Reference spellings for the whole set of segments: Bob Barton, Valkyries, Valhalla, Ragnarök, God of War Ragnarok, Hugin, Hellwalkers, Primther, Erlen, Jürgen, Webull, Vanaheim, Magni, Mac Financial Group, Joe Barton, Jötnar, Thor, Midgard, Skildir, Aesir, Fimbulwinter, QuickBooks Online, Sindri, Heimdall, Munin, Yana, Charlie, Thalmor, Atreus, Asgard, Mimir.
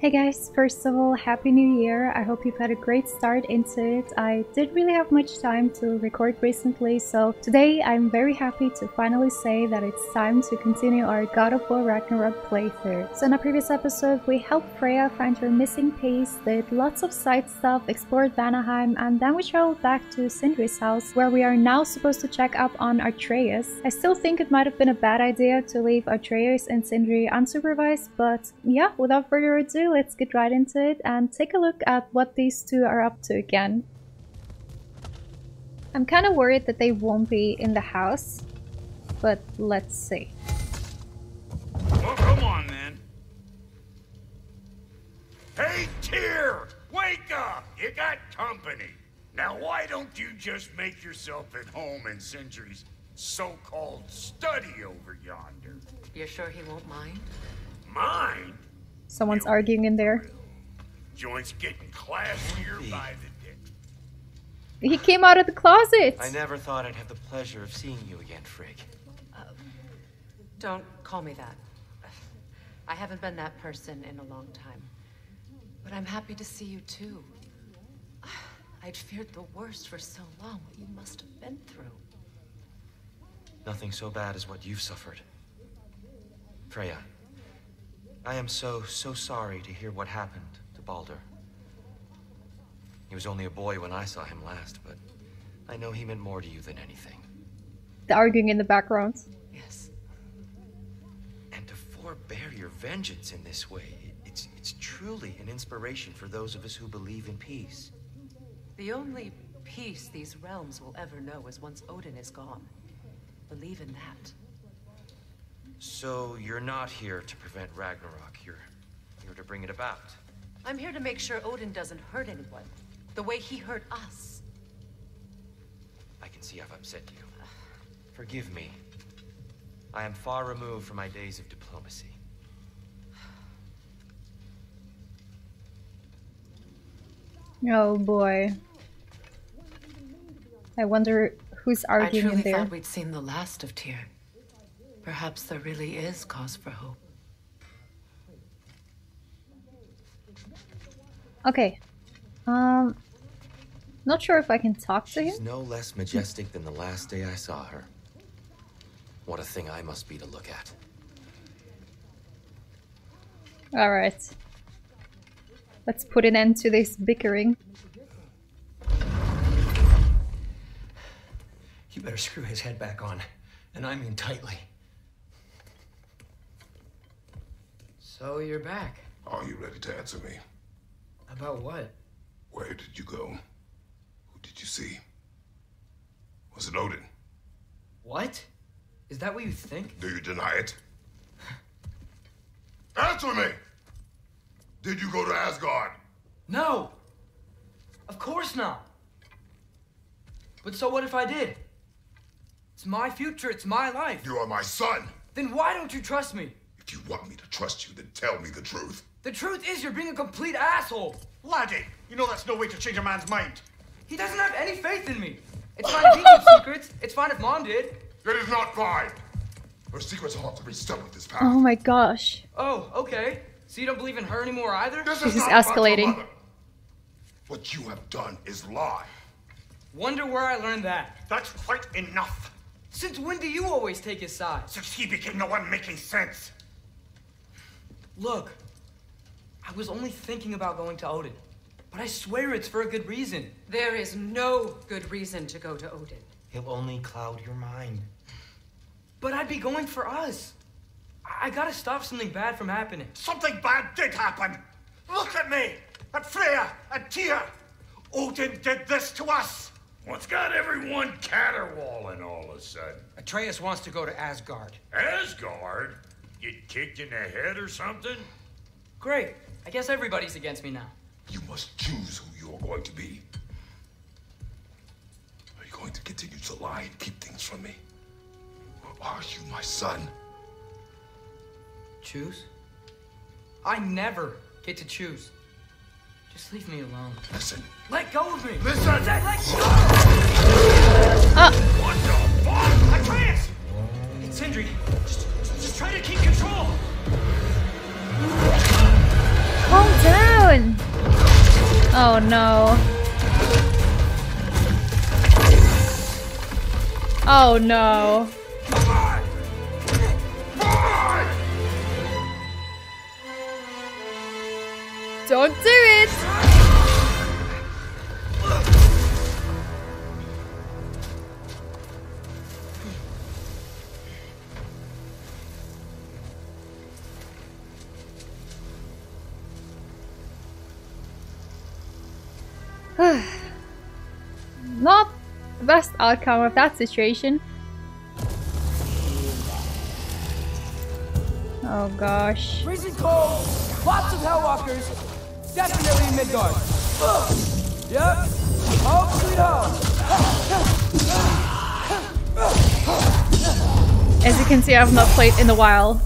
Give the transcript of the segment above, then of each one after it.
Hey guys, first of all, Happy New Year. I hope you've had a great start into it. I didn't really have much time to record recently, so today I'm very happy to finally say that it's time to continue our God of War Ragnarok playthrough. So in our previous episode, we helped Freya find her missing piece, did lots of side stuff, explored Vanaheim, and then we traveled back to Sindri's house, where we are now supposed to check up on Atreus. I still think it might have been a bad idea to leave Atreus and Sindri unsupervised, but yeah, without further ado, let's get right into it and take a look at what these two are up to again. I'm kind of worried that they won't be in the house, but let's see. Oh, come on, man. Hey, Tyr! Wake up! You got company. Now, why don't you just make yourself at home in Sindri's so-called study over yonder? You're sure he won't mind? Mind? Someone's arguing in there. Joints getting classier by the day. He came out of the closet. I never thought I'd have the pleasure of seeing you again, Frigg. Don't call me that. I haven't been that person in a long time. But I'm happy to see you too. I'd feared the worst for so long, what you must have been through. Nothing so bad as what you've suffered. Freya. I am so sorry to hear what happened to Baldur. He was only a boy when I saw him last, but I know he meant more to you than anything. The arguing in the background. Yes. And to forbear your vengeance in this way, it's truly an inspiration for those of us who believe in peace. The only peace these realms will ever know is once Odin is gone. Believe in that. So, you're not here to prevent Ragnarok, you're here to bring it about. I'm here to make sure Odin doesn't hurt anyone, the way he hurt us. I can see I've upset you. Forgive me. I am far removed from my days of diplomacy. Oh boy. I wonder who's arguing there. I truly thought we'd seen the last of Tyr. Perhaps there really is cause for hope. Okay. Not sure if I can talk to him. She's no less majestic than the last day I saw her. What a thing I must be to look at. Alright. Let's put an end to this bickering. You better screw his head back on. And I mean tightly. So you're back. Are you ready to answer me? About what? Where did you go? Who did you see? Was it Odin? What? Is that what you think? Do you deny it? Answer me! Did you go to Asgard? No! Of course not! But so what if I did? It's my future, it's my life. You are my son! Then why don't you trust me? If you want me to trust you, then tell me the truth. The truth is you're being a complete asshole. Laddie, you know that's no way to change a man's mind. He doesn't have any faith in me. It's fine if he keeps secrets. It's fine if Mom did. It is not fine. Her secrets are hard to be stuck with this path. Oh my gosh. Oh, okay. So you don't believe in her anymore either? This is escalating. What you have done is lie. Wonder where I learned that. That's quite enough. Since when do you always take his side? Since he became the one making sense. Look, I was only thinking about going to Odin, but I swear it's for a good reason. There is no good reason to go to Odin. He'll only cloud your mind. But I'd be going for us. I gotta stop something bad from happening. Something bad did happen. Look at me, at Freya, at Tyr. Odin did this to us. What's got everyone caterwauling all of a sudden? Atreus wants to go to Asgard. Asgard? Get kicked in the head or something? Great. I guess everybody's against me now. You must choose who you're going to be. Are you going to continue to lie and keep things from me? Or are you my son? Choose? I never get to choose. Just leave me alone. Listen. Let go of me. Listen. Let go. What the fuck? Atreus! It's Sindri. Just try to keep control. Oh Oh no. Oh no. Don't do it! Not the best outcome of that situation. Oh gosh. Freezing cold! Lots of hellwalkers! Definitely in Midgard. Yep. Home sweet home. As you can see, I have not played in a while.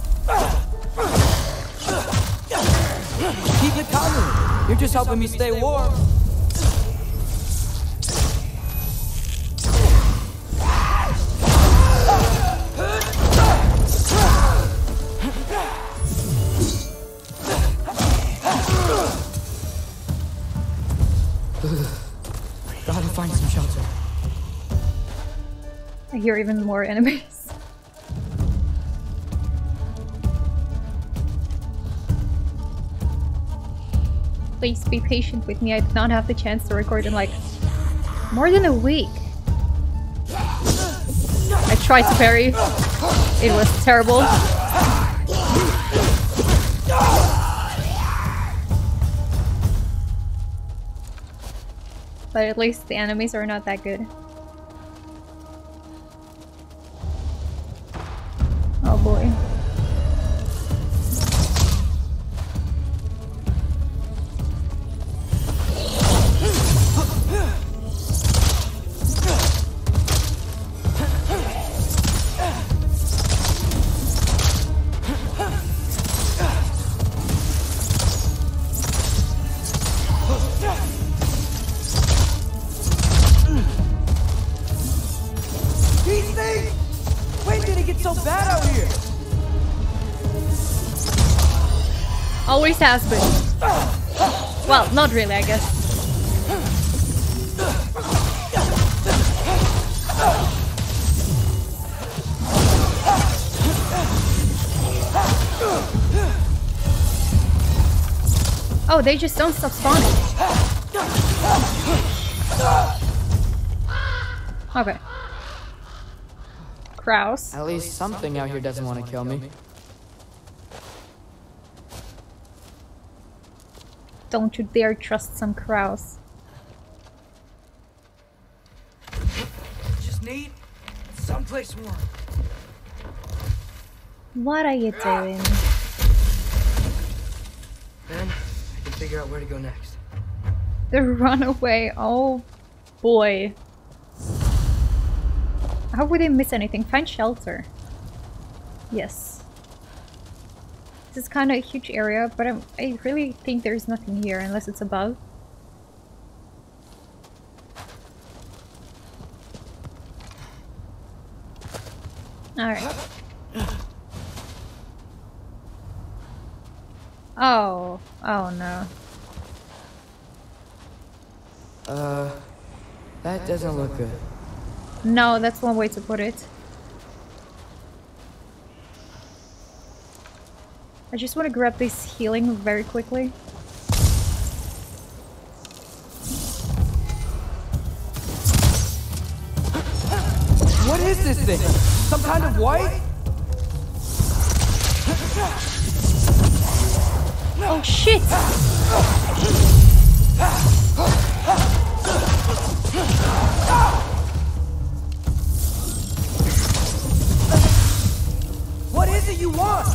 Keep it coming. You're just helping me stay warm. Gotta find some shelter. I hear even more enemies. Please be patient with me. I did not have the chance to record in like more than a week. I tried to parry. It was terrible. But at least the enemies are not that good. Oh boy. Has been. Well, not really, I guess. Oh, they just don't stop spawning. Okay. Kraus. At least something out here doesn't want to kill me. Don't you dare trust some Kraus. Just need someplace warm. What are you doing? Then I can figure out where to go next. The runaway. Oh boy. How would I miss anything? Find shelter. Yes. This is kind of a huge area, but I really think there's nothing here unless it's above. Alright. Oh. Oh no. That doesn't look good. No, that's one way to put it. I just want to grab this healing very quickly. What is this thing? Some kind of white? Oh shit! What is it you want?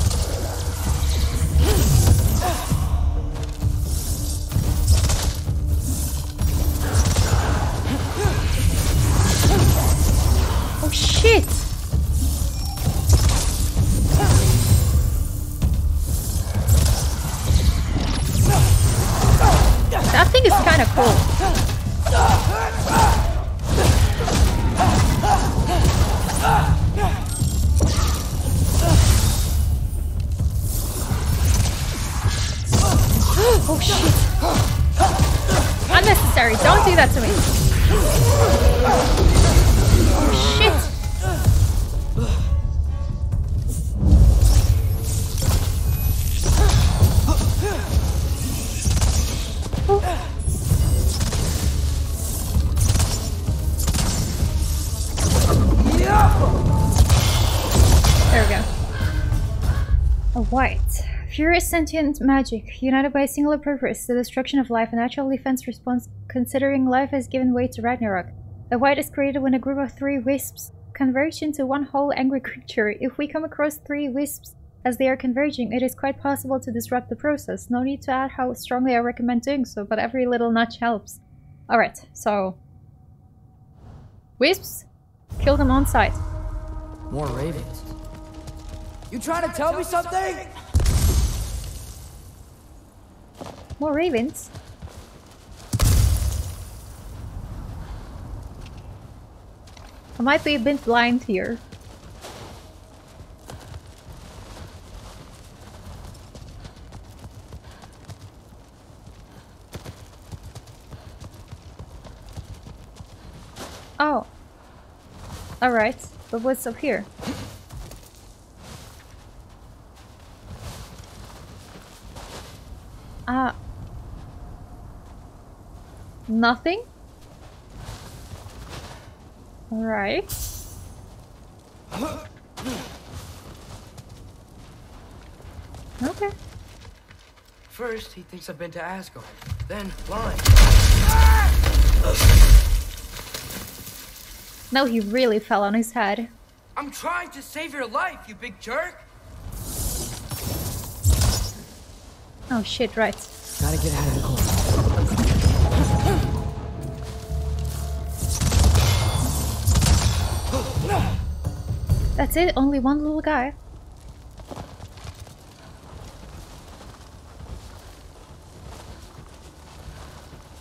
Oh shit! That thing is kind of cool. Oh shit! unnecessary. Don't do that to me. Oh, shit. White. Furious sentient magic, united by a singular purpose, the destruction of life, a natural defense response considering life has given way to Ragnarok. The white is created when a group of three wisps converge into one whole angry creature. If we come across three wisps as they are converging, it is quite possible to disrupt the process. No need to add how strongly I recommend doing so, but every little nudge helps. Alright, so... wisps? Kill them on sight. More ravens. You trying to tell me something? More ravens. I might be a bit blind here. Oh. Alright, but what's up here? Nothing? Alright. Okay. First, he thinks I've been to Asgard, then lying. No, he really fell on his head. I'm trying to save your life, you big jerk! Oh shit, right. Gotta get out of the cold. That's it, only one little guy.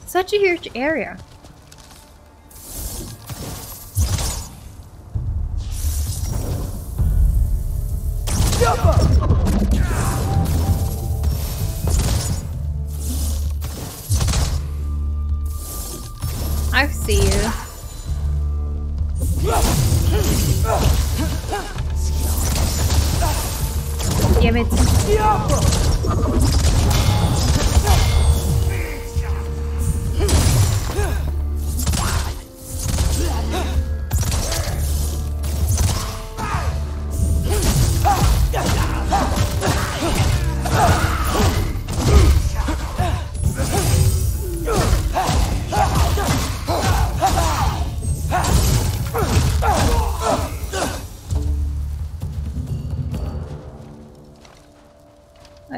Such a huge area. I see you. Damn it.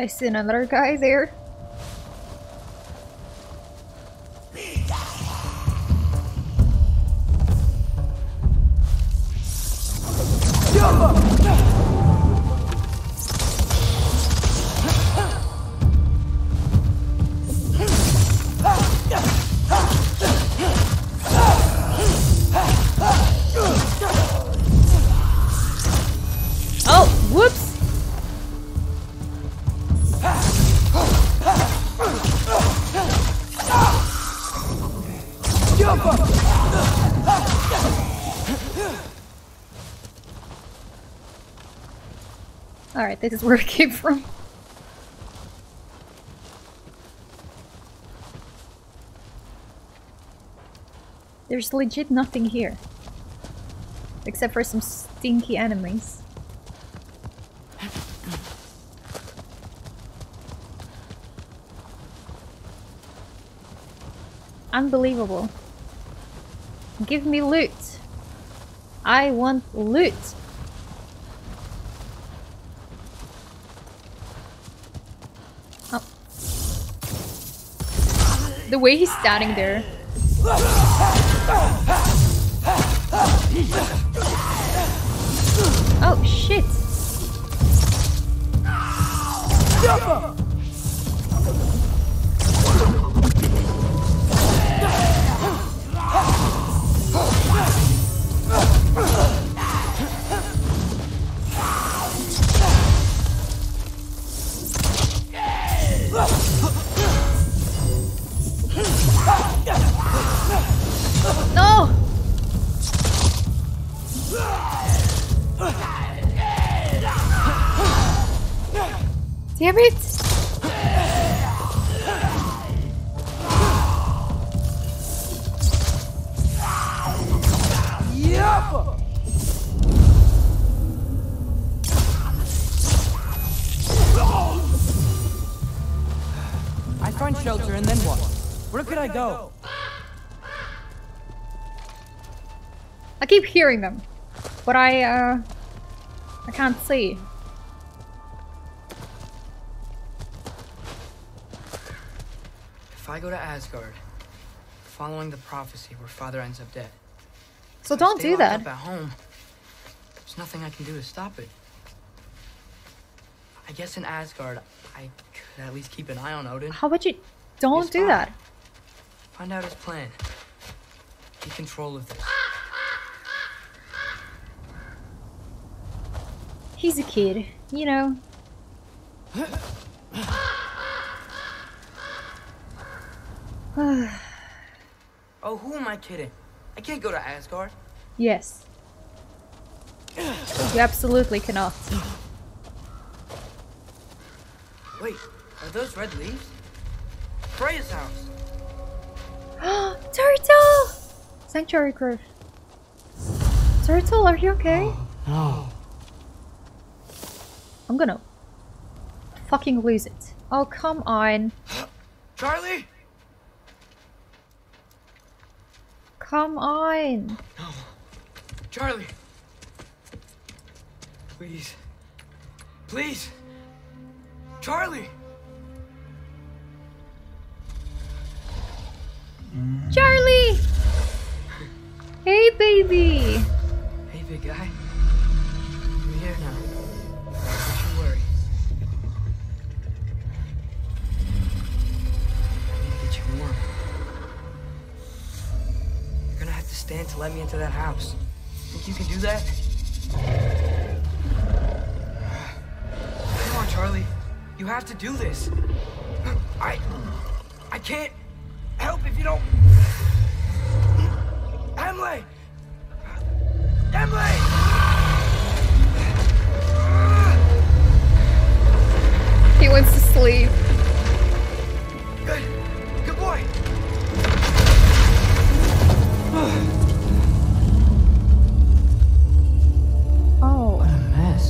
I see another guy there. Alright, this is where it came from. There's legit nothing here. Except for some stinky enemies. Unbelievable. Give me loot. I want loot. Oh. The way he's standing there. Oh shit. I find shelter and then what? Where could I go? I keep hearing them, but I can't see. If I go to Asgard, following the prophecy where father ends up dead. So don't do that. If I stay locked up at home, there's nothing I can do to stop it. I guess in Asgard, I could at least keep an eye on Odin. How about you don't do that? Find out his plan. Keep control of this. He's a kid, you know. Oh, who am I kidding? I can't go to Asgard. Yes. You absolutely cannot. Wait, are those red leaves? Freya's house. Turtle! Sanctuary Grove. Turtle, are you okay? No. I'm gonna fucking lose it. Oh, come on. Charlie? Come on. No. Charlie. Please. Please. Charlie. Charlie. Hey, baby. Hey, big guy. We're here now. Don't you worry. I need to get you warm. You're gonna have to stand to let me into that house. Think you can do that? Come on, Charlie. You have to do this. I can't help if you don't. Emily! Emily! He wants to sleep. Good. Good boy. Oh. What a mess.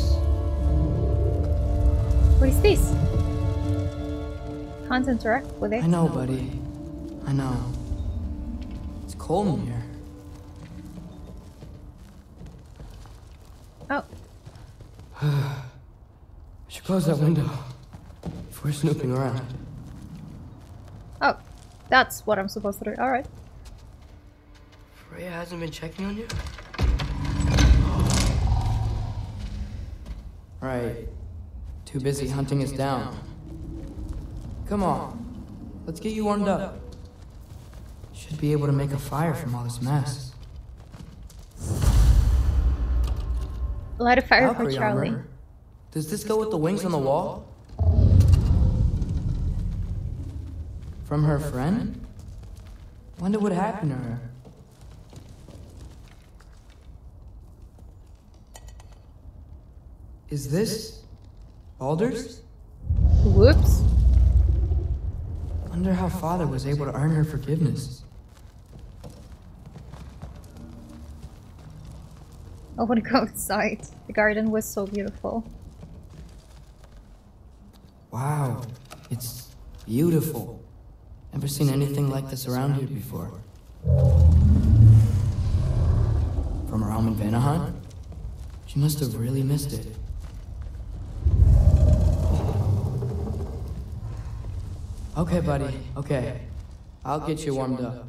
What is this? Can't interact with it. I know, buddy. I know. It's cold in here. Oh. We should close that window if we're snooping around. Oh, that's what I'm supposed to do. All right. Freya hasn't been checking on you. Right. Too busy hunting us down. Come on, let's get you warmed up. Should be able to make a fire from all this mess. Light a fire for Charlie. Does this go with the wings on the wall? From her friend? Wonder what happened to her. Is this Baldur's? Whoops. Wonder how father was able to earn her forgiveness. I want to go outside. The garden was so beautiful. Wow, it's beautiful. Never seen anything like this around here before. From her home in Vanaheim? She must have really missed it. Okay, buddy, okay. I'll get you warmed up.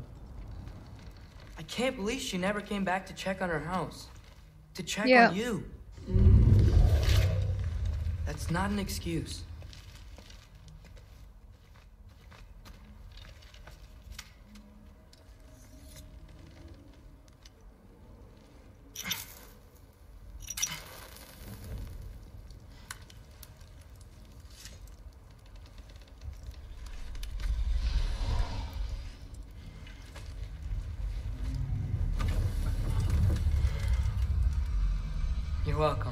I can't believe she never came back to check on her house. To check on you. That's not an excuse. Welcome.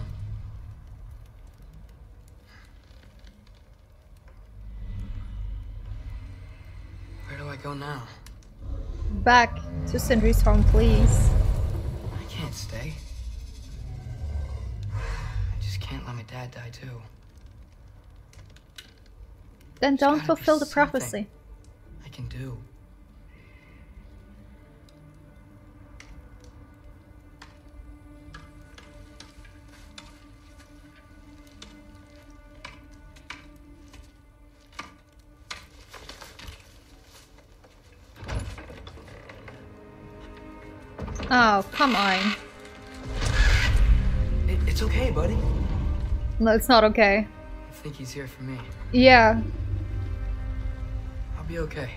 Where do I go now? Back to Sindri's home, please. I can't stay. I just can't let my dad die too. Then don't fulfill the prophecy. I can do. Oh, come on. It's okay, buddy. No, it's not okay. I think he's here for me. Yeah. I'll be okay.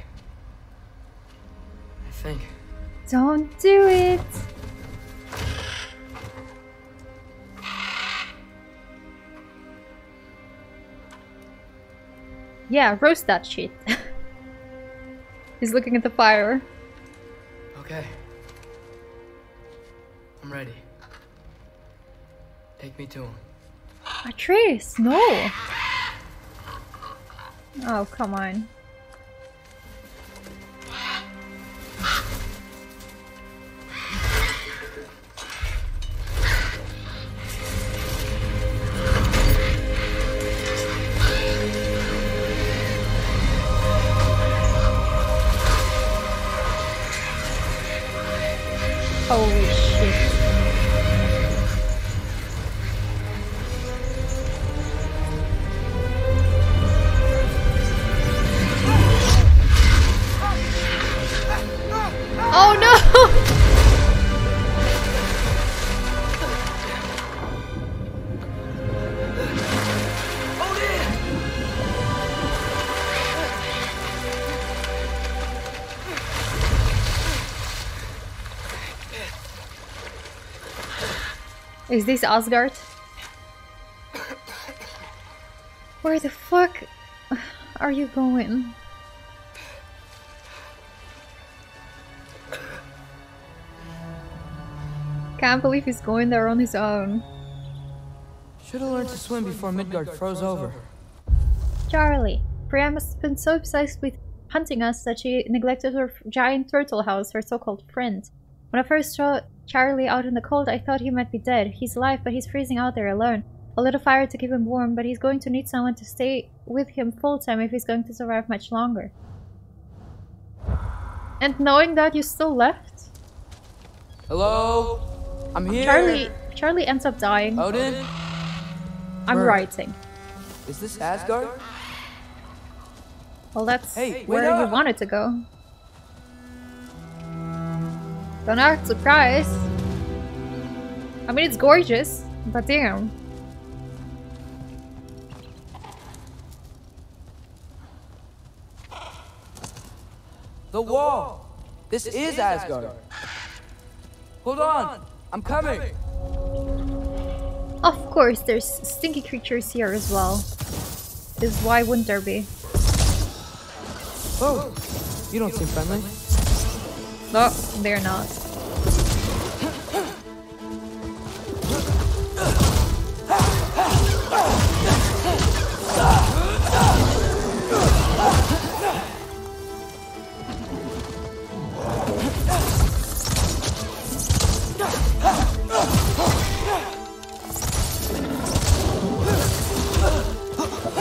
I think. Don't do it! Yeah, roast that shit. He's looking at the fire. Okay. I'm ready. Take me to him. Atreus, no! Oh, come on. Holy shit. Is this Asgard? Where the fuck are you going? Can't believe he's going there on his own. Should've learned to swim before Midgard froze over. Charlie, Freya must have been so obsessed with hunting us that she neglected her giant turtle house, her so-called friend. When I first saw Charlie out in the cold, I thought he might be dead. He's alive, but he's freezing out there alone. A little fire to keep him warm, but he's going to need someone to stay with him full-time if he's going to survive much longer. And knowing that, you still left? Hello? I'm here! Charlie ends up dying. Odin? I'm writing. Is this Asgard? Well, that's where you wanted to go. Don't act surprised. I mean, it's gorgeous, but damn. The wall! This is Asgard. Hold on, I'm coming! Of course, there's stinky creatures here as well. Because why wouldn't there be? Oh, you don't seem friendly. No, they're not.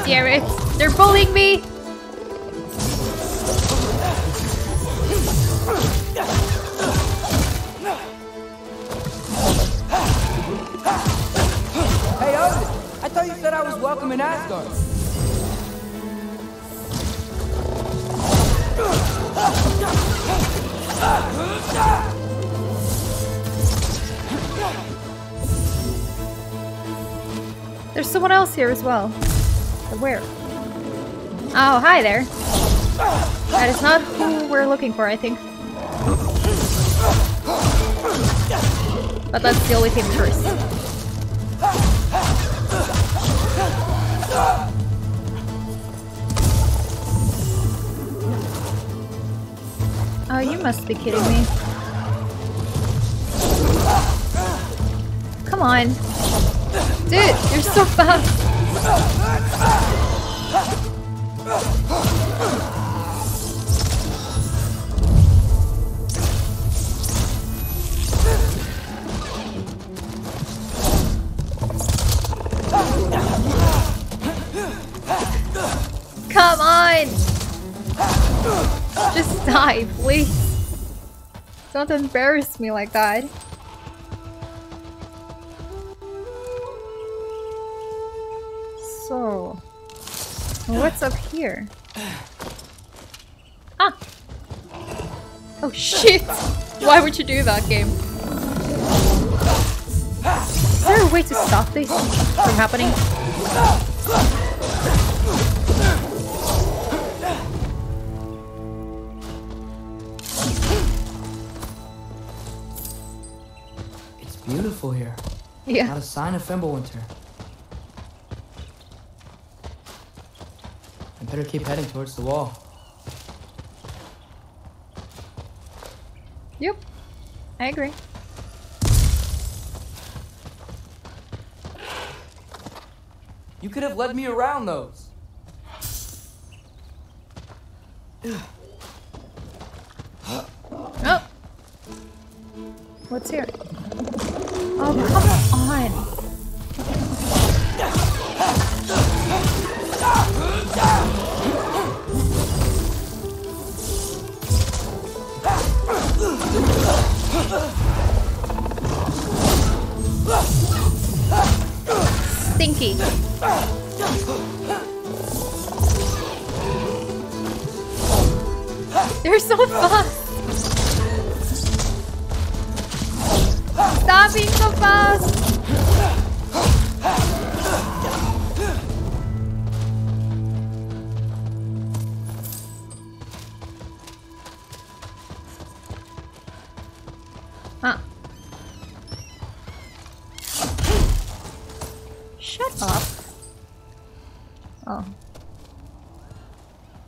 Damn it, they're bullying me! Welcome in Asgard. There's someone else here as well. Where? Oh, hi there. That is not who we're looking for, I think. But let's deal with him first. Oh, you must be kidding me. Come on. Dude, you're so fast. Just die, please. Don't embarrass me like that. So, what's up here? Ah! Oh shit! Why would you do that, game? Is there a way to stop this from happening? It's beautiful here. Yeah. Not a sign of Fimbulwinter. I better keep heading towards the wall. Yep, I agree. You could have led me around those. Oh. What's here? Oh, come on. Stinky. They're so fast. Stop being so fast.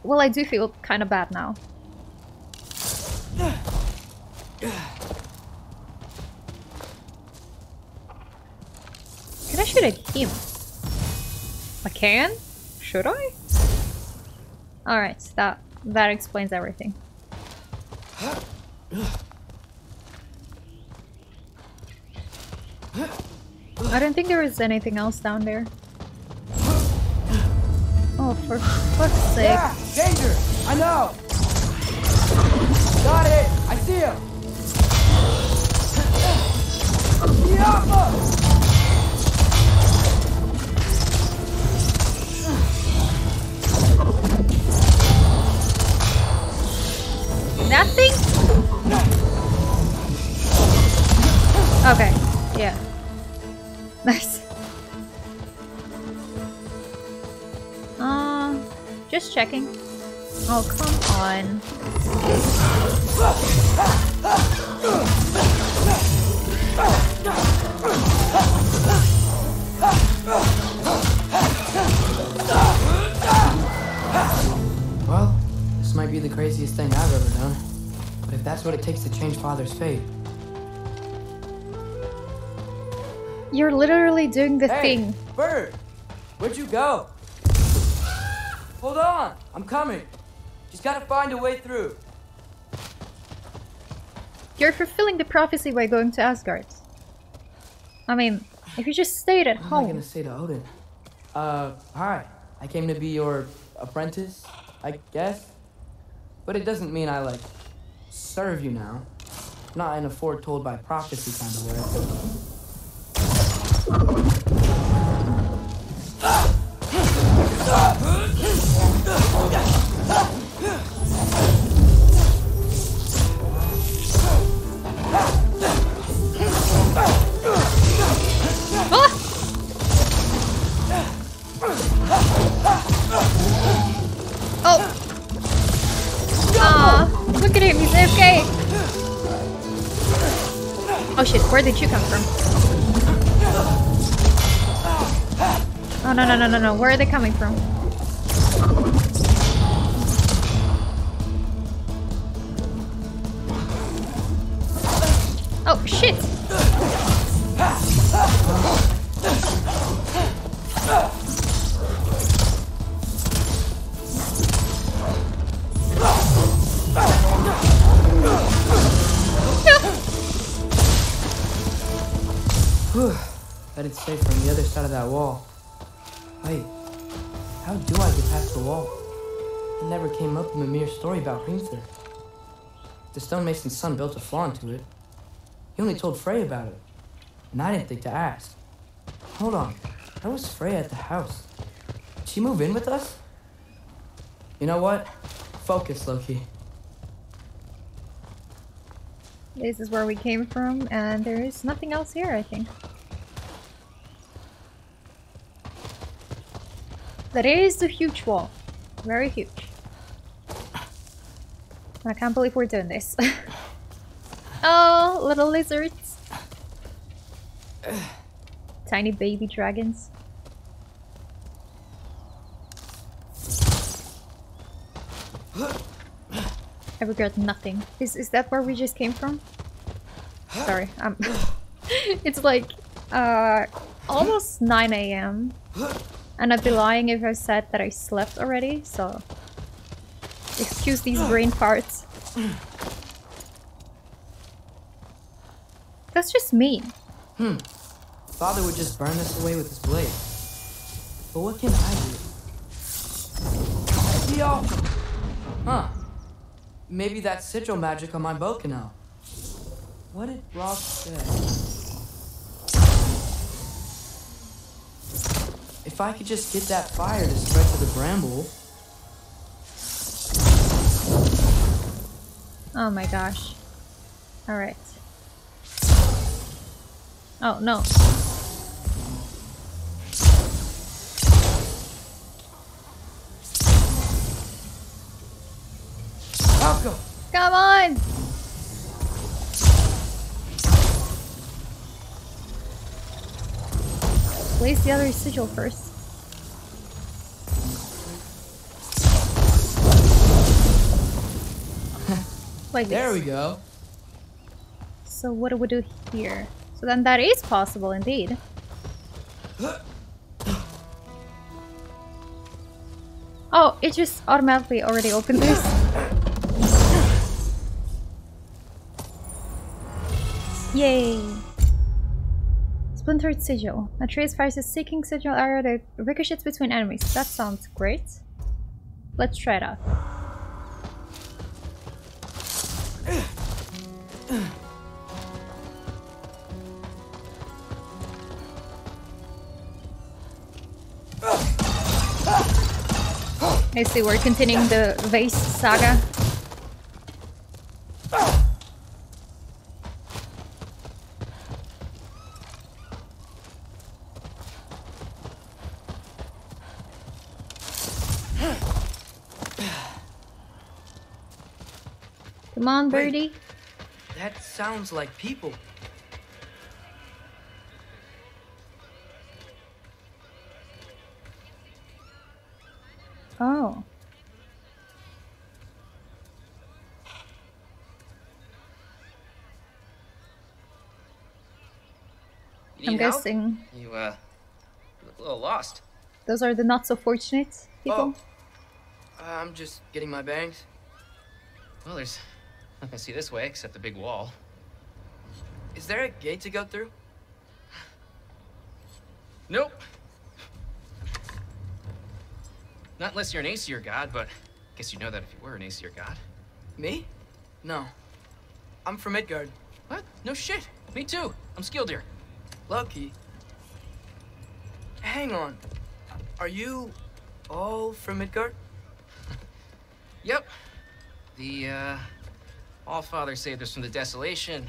Well, I do feel kind of bad now. Can I shoot at him? I can? Should I? Alright, that explains everything. I don't think there is anything else down there. Oh, for fuck's sake. Yeah, danger! I know! Got it! I see him! Nothing? Okay, yeah. Nice. Just checking. Oh, come on. Well, this might be the craziest thing I've ever done, but if that's what it takes to change Father's fate. You're literally doing the thing. Bird, where'd you go? Hold on! I'm coming! Just gotta find a way through! You're fulfilling the prophecy by going to Asgard. I mean, if you just stayed at home... What am I gonna say to Odin? Hi. I came to be your apprentice, I guess. But it doesn't mean I, like, serve you now. Not in a foretold by prophecy kind of way. Oh! Ah! Look at him, he's AFK! Oh shit, where did you come from? Oh no no no no no, where are they coming from? Oh shit! That it's safe from the other side of that wall. Wait, how do I get past the wall? It never came up in Mimir's story about Primther. The stonemason's son built a flaw into it. He only told Freya about it, and I didn't think to ask. Hold on, where was Freya at the house? Did she move in with us? You know what? Focus, Loki. This is where we came from, and there is nothing else here, I think. There is the huge wall. Very huge. I can't believe we're doing this. Oh, little lizards. Tiny baby dragons. I regret nothing. Is that where we just came from? Sorry, I'm... It's like almost 9 a.m. and I'd be lying if I said that I slept already, so... Excuse these brain farts. That's just mean. Father would just burn us away with his blade. But what can I do? Yo! Huh. Maybe that's sigil magic on my bow canal. What did Ross say? If I could just get that fire to spread to the bramble. Oh my gosh. Alright. Oh no. Go. Come on! Place the other sigil first. Like this. There we go. So what do we do here? So then that is possible indeed. Oh, it just automatically already opened this. Yay! Splintered sigil. Atreus fires a seeking sigil arrow that ricochets between enemies. That sounds great. Let's try it out. I see we're continuing the vase saga. Come on, birdie. Wait, that sounds like people. Oh. I'm guessing. You look a little lost. Those are the not so fortunate people. Oh. I'm just getting my bangs. Well, there's. I can see this way, except the big wall. Is there a gate to go through? Nope. Not unless you're an Aesir god, but I guess you'd know that if you were an Aesir god. Me? No. I'm from Midgard. What? No shit. Me too. I'm Skildir. Loki. Hang on. Are you all from Midgard? Yep. The, Allfather saved us from the desolation,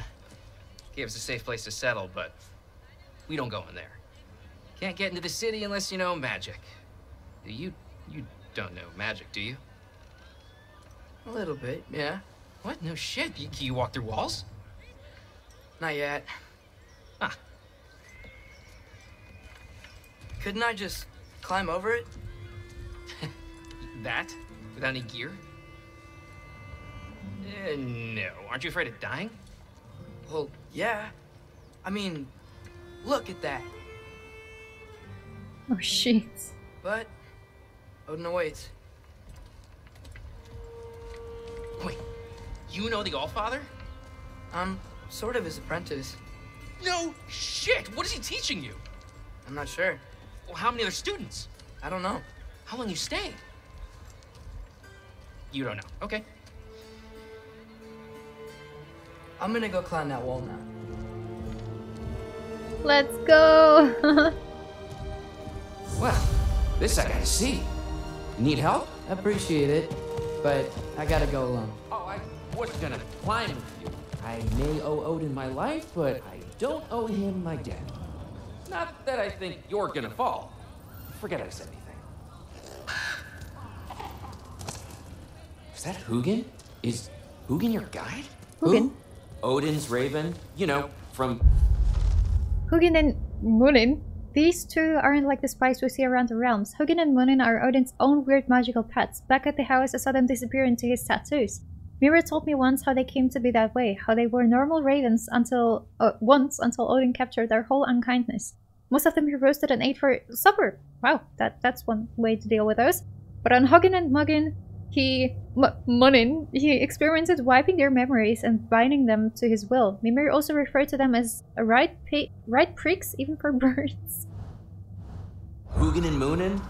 gave us a safe place to settle, but we don't go in there. Can't get into the city unless you know magic. You don't know magic, do you? A little bit, yeah. What? No shit. Can you walk through walls? Not yet. Huh. Couldn't I just climb over it? That? Without any gear? No. Aren't you afraid of dying? Well, yeah. I mean, look at that. Oh, shit. But Odin awaits. Wait, you know the Allfather? I'm sort of his apprentice. No shit! What is he teaching you? I'm not sure. Well, how many other students? I don't know. How long you stayed? You don't know. Okay. I'm gonna go climb that wall now. Let's go! Well, this I gotta see. Need help? Appreciate it, but I gotta go alone. Oh, I was gonna climb with you. I may owe Odin my life, but I don't owe him my debt. Not that I think you're gonna fall. Forget I said anything. Is that Hugin? Is Hugin your guide? Hugin? Who? Odin's raven, you know, from... Hugin and Munin? These two aren't like the spies we see around the realms. Hugin and Munin are Odin's own weird magical pets. Back at the house, I saw them disappear into his tattoos. Mira told me once how they came to be that way, how they were normal ravens until Odin captured their whole unkindness. Most of them he roasted and ate for supper. Wow, that's one way to deal with those. But on Hugin and Munin, he experimented wiping their memories and binding them to his will. Mimir also referred to them as right pricks, even for birds. Hugin and Munin?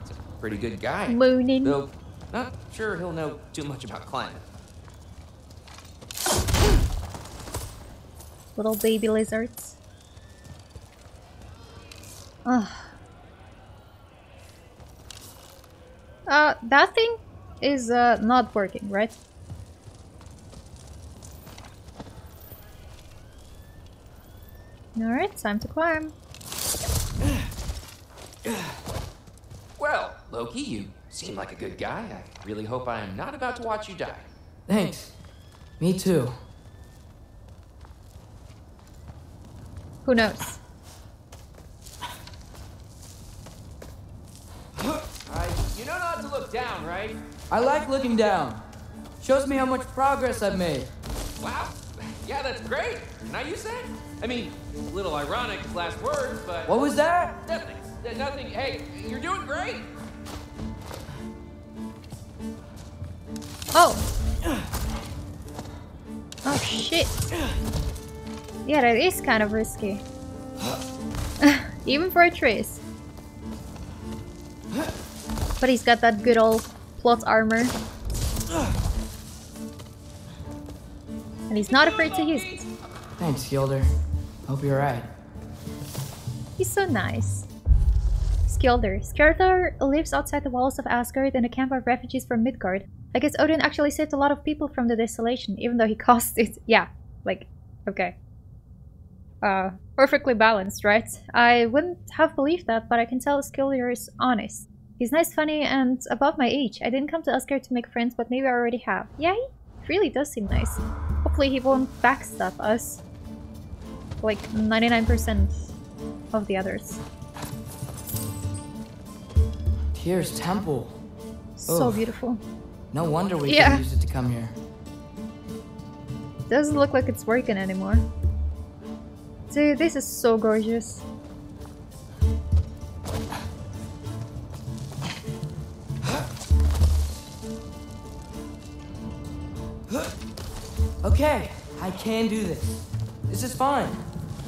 That's a pretty good guy. Munin. Though, not sure he'll know too much about climbing. Little baby lizards. Ugh. That thing? Is not working, right? Alright, time to climb. Well, Loki, you seem like a good guy. I really hope I am not about to watch you die. Thanks. Me too. Who knows? You know not to look down, right? I like looking down. Shows me how much progress I've made. Wow. Yeah, that's great. Now you say? I mean, a little ironic last words, but... What was that? Nothing. Nothing. Hey, you're doing great. Oh. Oh, shit. Yeah, that is kind of risky. Even for Atreus. But he's got that good old... plot armor. And he's not afraid to use it. Thanks, Skildir. Hope you're right. He's so nice. Skildir. Skildir lives outside the walls of Asgard in a camp of refugees from Midgard. I guess Odin actually saved a lot of people from the desolation, even though he caused it. Yeah, like, okay. Perfectly balanced, right? I wouldn't have believed that, but I can tell Skildir is honest. He's nice, funny, and above my age. I didn't come to Asgard to make friends, but maybe I already have. Yeah, he really does seem nice. Hopefully he won't backstab us. Like 99% of the others. Tyr's temple. So oof. Beautiful. No wonder we yeah. Couldn't use it to come here. Doesn't look like it's working anymore. Dude, this is so gorgeous. Okay, I can do this. This is fine.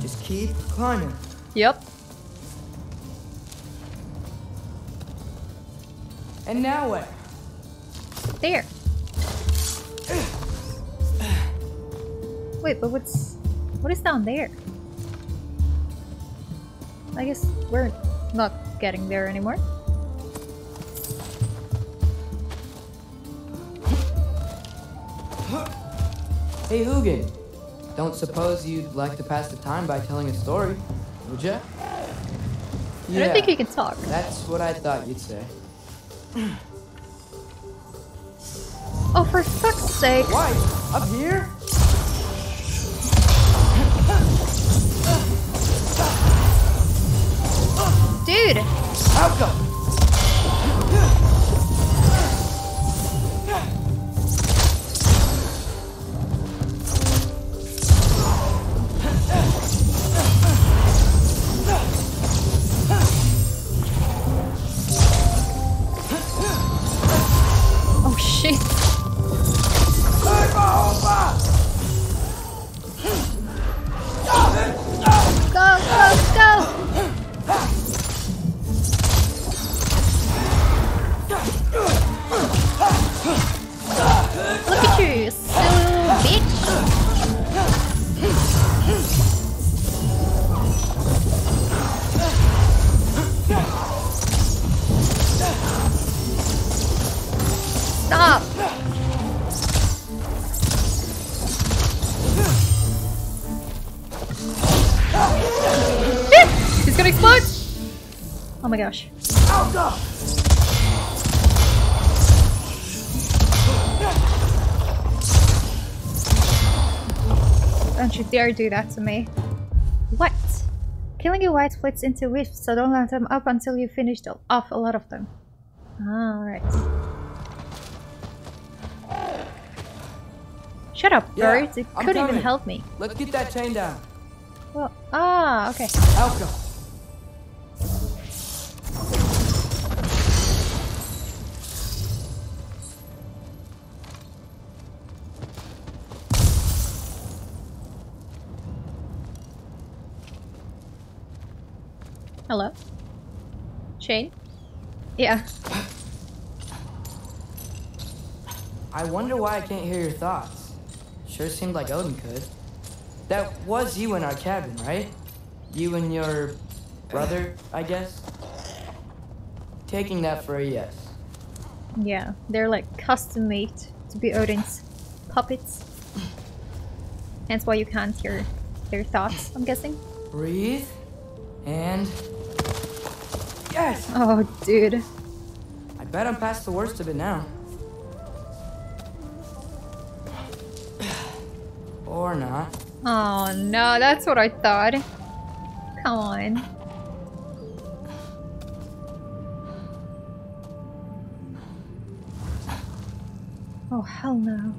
Just keep climbing. Yep. And now where? There. Wait, but what is down there? I guess we're not getting there anymore. Hey Hugin, don't suppose you'd like to pass the time by telling a story, would ya? Yeah, I don't think he can talk. That's what I thought you'd say. Oh, for fuck's sake! Why? Up here? Dude! How come? It's gonna explode! Oh my gosh. Don't you dare do that to me. What? Killing your white splits into wisps, so don't let them up until you finished off a lot of them. Alright. Shut up, bird. Yeah, it couldn't even help me. Let's get that chain down. Well, okay. Alka. Hello? Chain? Yeah. I wonder why I can't hear your thoughts. Sure seemed like Odin could. That was you in our cabin, right? You and your brother, I guess? Taking that for a yes. Yeah, they're like custom made to be Odin's puppets. Hence why you can't hear their thoughts, I'm guessing. Breathe. And... yes! Oh, dude. I bet I'm past the worst of it now. Or not. Oh no, that's what I thought. Come on. Oh, hell no.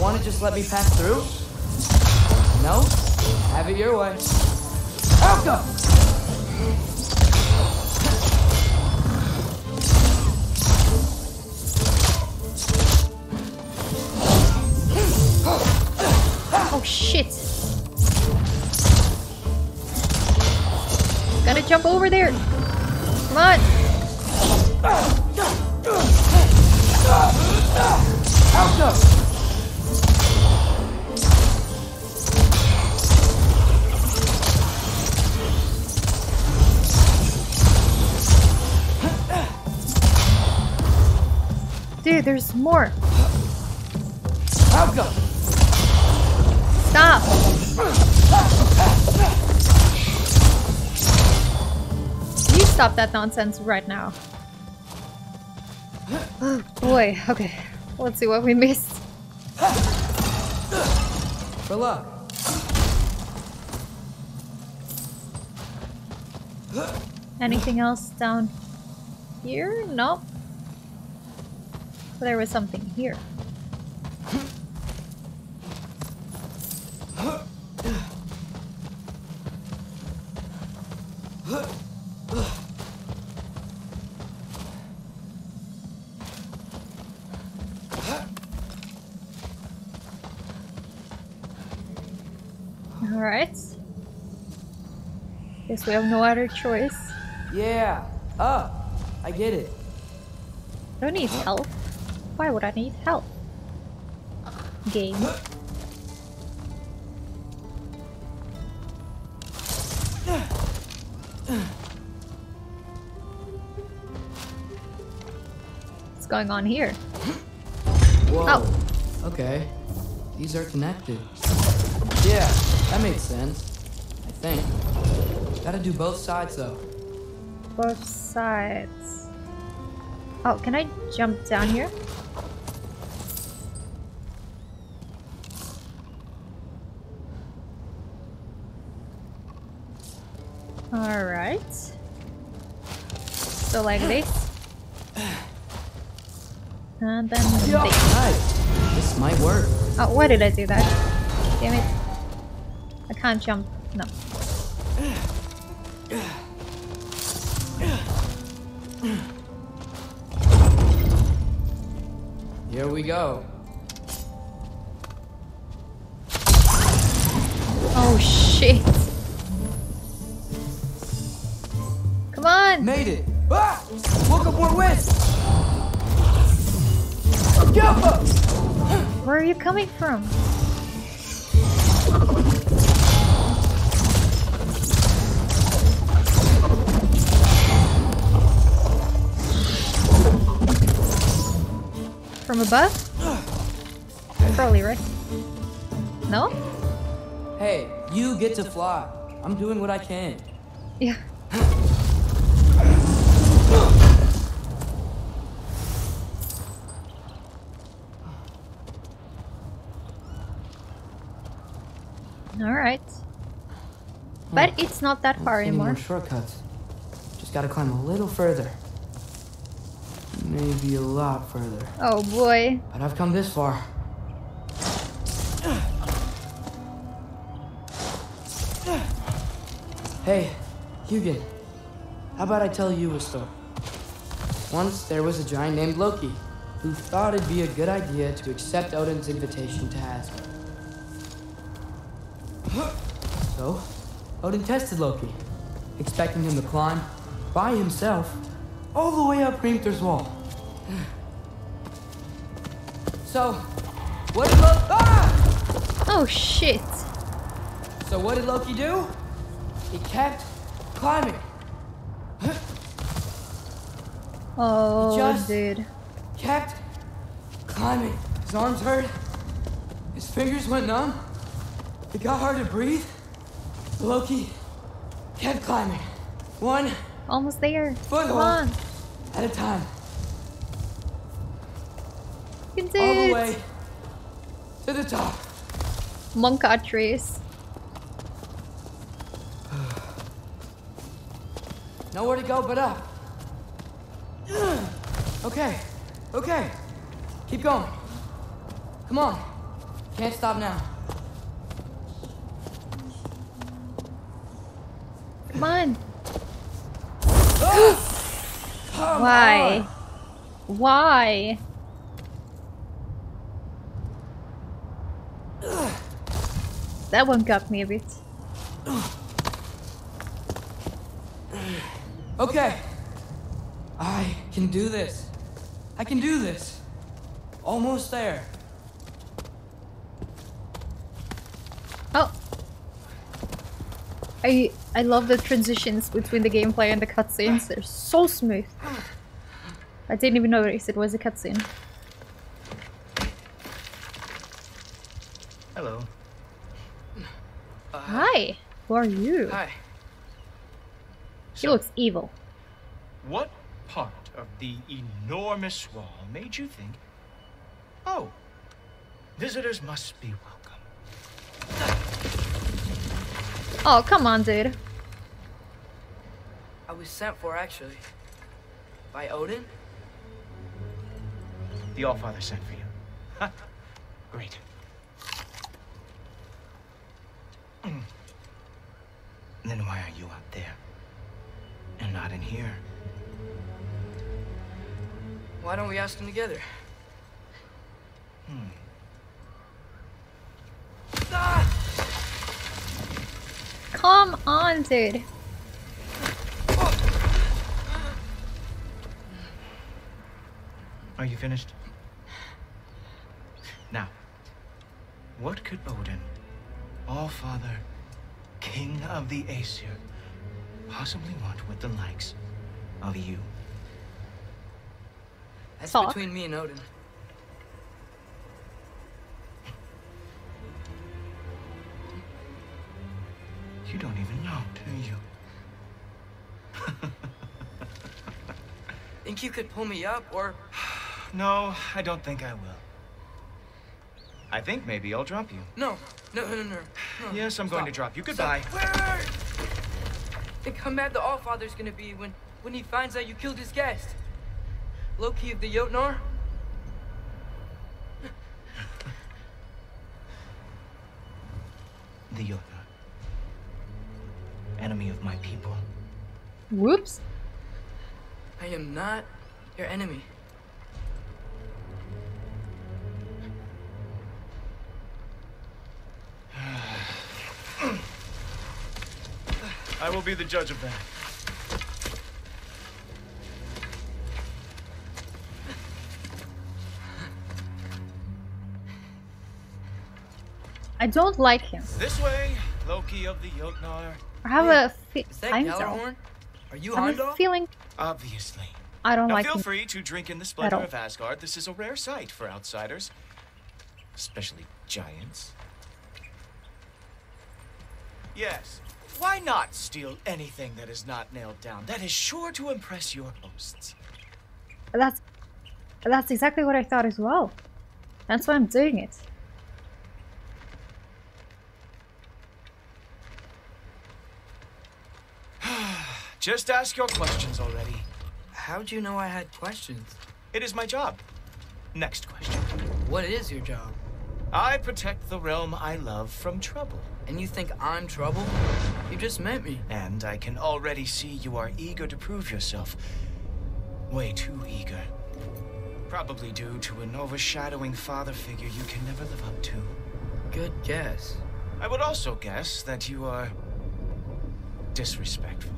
Wanna just let me pass through? No? Have it your way. Alka! Oh shit! Gotta jump over there! Come on! Alka! Dude, there's more. Stop. You stop that nonsense right now. Oh boy. Okay. Let's see what we missed. For luck. Anything else down here? Nope. There was something here. All right. Guess we have no other choice. Yeah. Up. I get it. Don't need help. Why would I need help? Game. What's going on here? Whoa. Oh. Okay. These are connected. Yeah, that makes sense. I think. Gotta do both sides though. Both sides. Oh, can I jump down here? Alright. So like this. And then this. This might work. Oh, why did I do that? Damn it. I can't jump. No. Here we go. Oh shit. Made it! Ah! Woke up more wins! Where are you coming from? From above? Probably, right? No? Hey, You get to fly. I'm doing what I can. Yeah. All right. But it's not that far anymore. More shortcuts. Just gotta climb a little further. Maybe a lot further. Oh boy. But I've come this far. Hey, Hugin. How about I tell you a story? Once there was a giant named Loki who thought it'd be a good idea to accept Odin's invitation to Asgard. So, Odin tested Loki, expecting him to climb, by himself, all the way up Primther's wall. So, what did Loki... Ah! Oh, shit. So what did Loki do? He kept climbing. Oh, just dude. Kept climbing. His arms hurt. His fingers went numb. It got hard to breathe. Loki kept climbing. One. Almost there. Foothold at a time. You can do it. All the way to the top. Monk Atreus. Nowhere to go but up. Okay, okay. Keep going. Come on. Can't stop now. Come on. Come Why? On. Why? That one got me a bit. Okay. I can do this. I can do this. Almost there. Oh. I love the transitions between the gameplay and the cutscenes. They're so smooth. I didn't even notice it was a cutscene. Hello. Hi. Who are you? Hi. She looks evil. What part of the enormous wall made you think, oh, visitors must be welcome? Oh, come on, dude. I was sent for, actually. By Odin? The Allfather sent for you. Great. Then why are you out there? And not in here. Why don't we ask them together? Come on, dude. Are you finished? Now, what could Odin, Allfather, King of the Aesir, possibly want with the likes of you? That's between me and Odin. You don't even know, do you? Think you could pull me up, or... No, I don't think I will. I think maybe I'll drop you. No, no, no, no, no. Yes, I'm going to drop you. Goodbye. Think how mad the Allfather's gonna be when he finds out you killed his guest. Loki of the Jötnar? The Jötnar. Enemy of my people. Whoops. I am not your enemy. I will be the judge of that. I don't like him. This way, Loki of the Jötnar. I have Gjallarhorn? Are you Heimdall? Feeling obviously. I don't now like. Feel him. Free to drink in the splendor of Asgard. This is a rare sight for outsiders, especially giants. Yes. Why not steal anything that is not nailed down? That is sure to impress your hosts. That's exactly what I thought as well. That's why I'm doing it. Just ask your questions already. How do you know I had questions? It is my job. Next question. What is your job? I protect the realm I love from trouble. And you think I'm trouble? You just met me. And I can already see you are eager to prove yourself. Way too eager. Probably due to an overshadowing father figure you can never live up to. Good guess. I would also guess that you are disrespectful,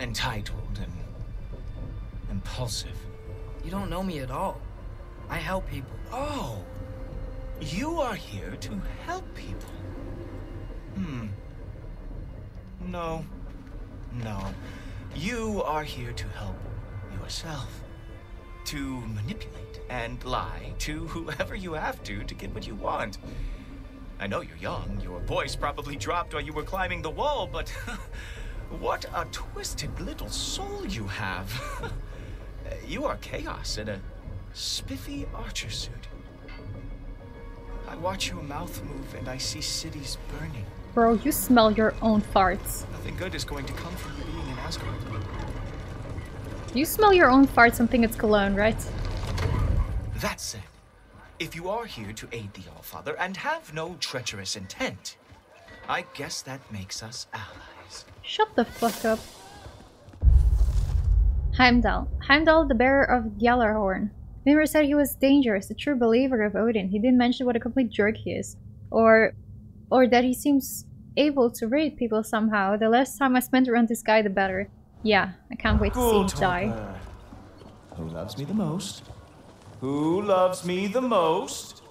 entitled, and impulsive. You don't know me at all. I help people. Oh! You are here to help people. Hmm. No. No. You are here to help yourself. To manipulate and lie to whoever you have to get what you want. I know you're young. Your voice probably dropped while you were climbing the wall, but what a twisted little soul you have. You are chaos in a spiffy archer suit. I watch your mouth move and I see cities burning. Bro, you smell your own farts. Nothing good is going to come from you being in Asgard. You smell your own farts and think it's cologne, right? That said, if you are here to aid the Allfather and have no treacherous intent, I guess that makes us allies. Shut the fuck up. Heimdall. Heimdall, the bearer of Gjallarhorn. Mimir said he was dangerous, a true believer of Odin. He didn't mention what a complete jerk he is. Or that he seems able to read people somehow. The less time I spent around this guy, the better. Yeah, I can't wait to see him die. Who loves me the most? Who loves me the most?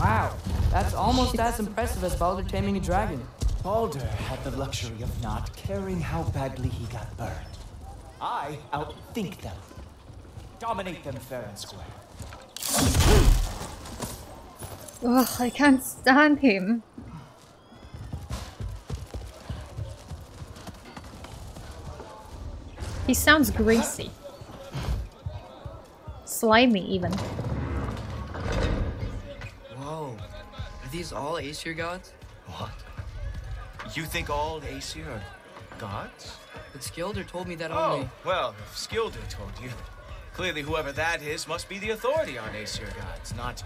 Wow, that's almost as impressive as Baldur taming a dragon. Baldur had the luxury of not caring how badly he got burned. I outthink them. Dominate them fair and square. Ugh, I can't stand him. He sounds greasy. Slimy even. Whoa. Are these all Aesir gods? What? You think all Aesir are gods? But Skildir told me that only. Oh, well, if Skildir told you, clearly whoever that is must be the authority on Aesir gods, not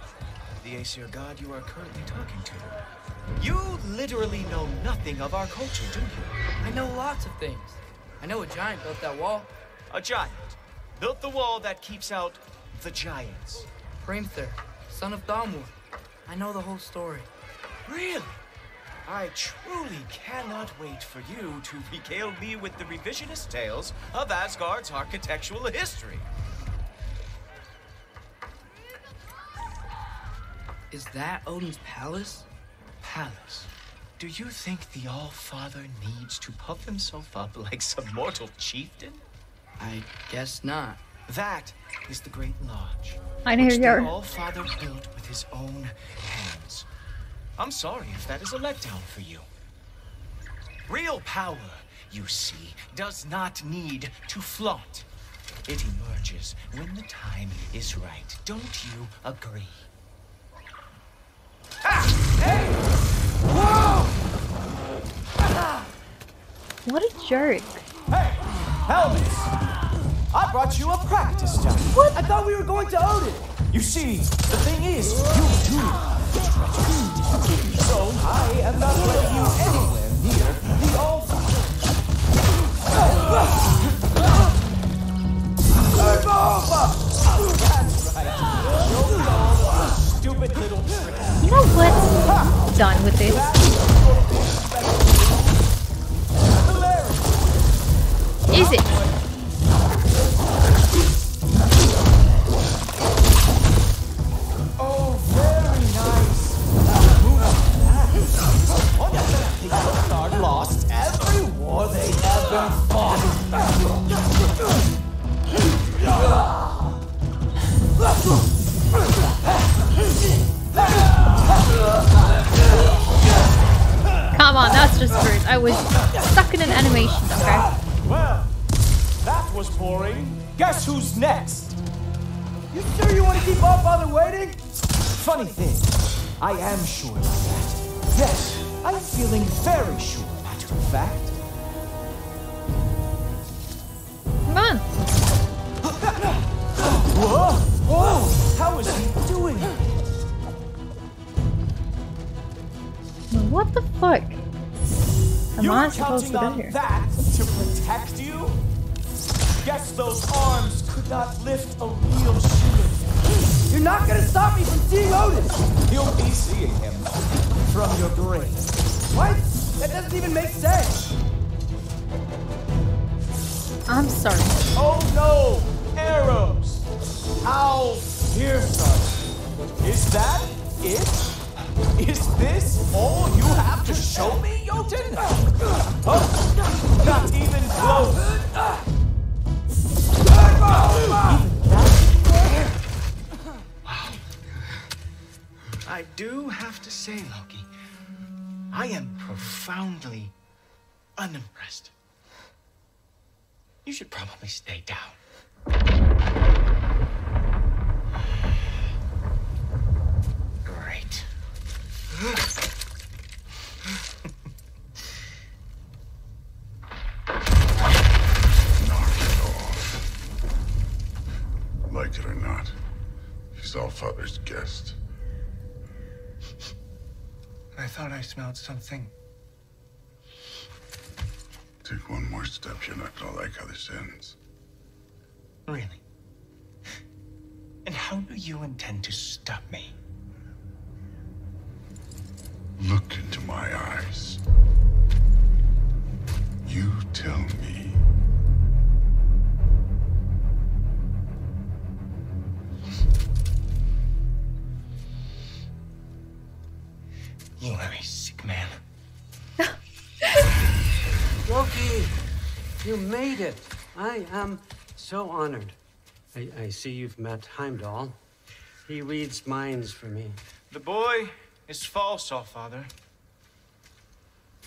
the Aesir god you are currently talking to. You literally know nothing of our culture, do you? I know lots of things. I know a giant built that wall. A giant built the wall that keeps out the giants. Primther, son of Thalmor. I know the whole story. Really? I truly cannot wait for you to regale me with the revisionist tales of Asgard's architectural history. Is that Odin's palace? Palace? Do you think the Allfather needs to puff himself up like some mortal chieftain? I guess not. That is the Great Lodge, which the Allfather built with his own hands. I'm sorry if that is a letdown for you. Real power, you see, does not need to flaunt. It emerges when the time is right. Don't you agree? Ah! Hey! Whoa! Ah! What a jerk. Hey! Helmets! I brought you a practice time. What? I thought we were going to Odin. You see, the thing is, you do. So I am not letting you anywhere near the That's right. Stupid little trick. You know what? I'm done with this. Is it? Jötnar lost every war they ever fought. boring. Guess who's next? You sure you want to keep our father waiting? Funny thing, I am sure about that. Yes, I'm feeling very sure, matter of fact. Come on. Whoa! Whoa! How is he doing? What the fuck? You were counting on that to protect you? Guess those arms could not lift a real shield. You're not gonna stop me from seeing Odin! You'll be seeing him from your grave. What? That doesn't even make sense! I'm sorry. Oh no! Arrows! How fearsome! Is that it? Is this all you have to show me, Jotun? Oh, not even close. I do have to say, Loki, I am profoundly unimpressed. You should probably stay down. Like it or not, he's all father's guest. I thought I smelled something. Take one more step, you're not gonna like how this ends. Really? And how do you intend to stop me? Look into my eyes. You tell me. You are a sick man. Loki, you made it. I am so honored. I see you've met Heimdall. He reads minds for me. The boy... It's false, all father.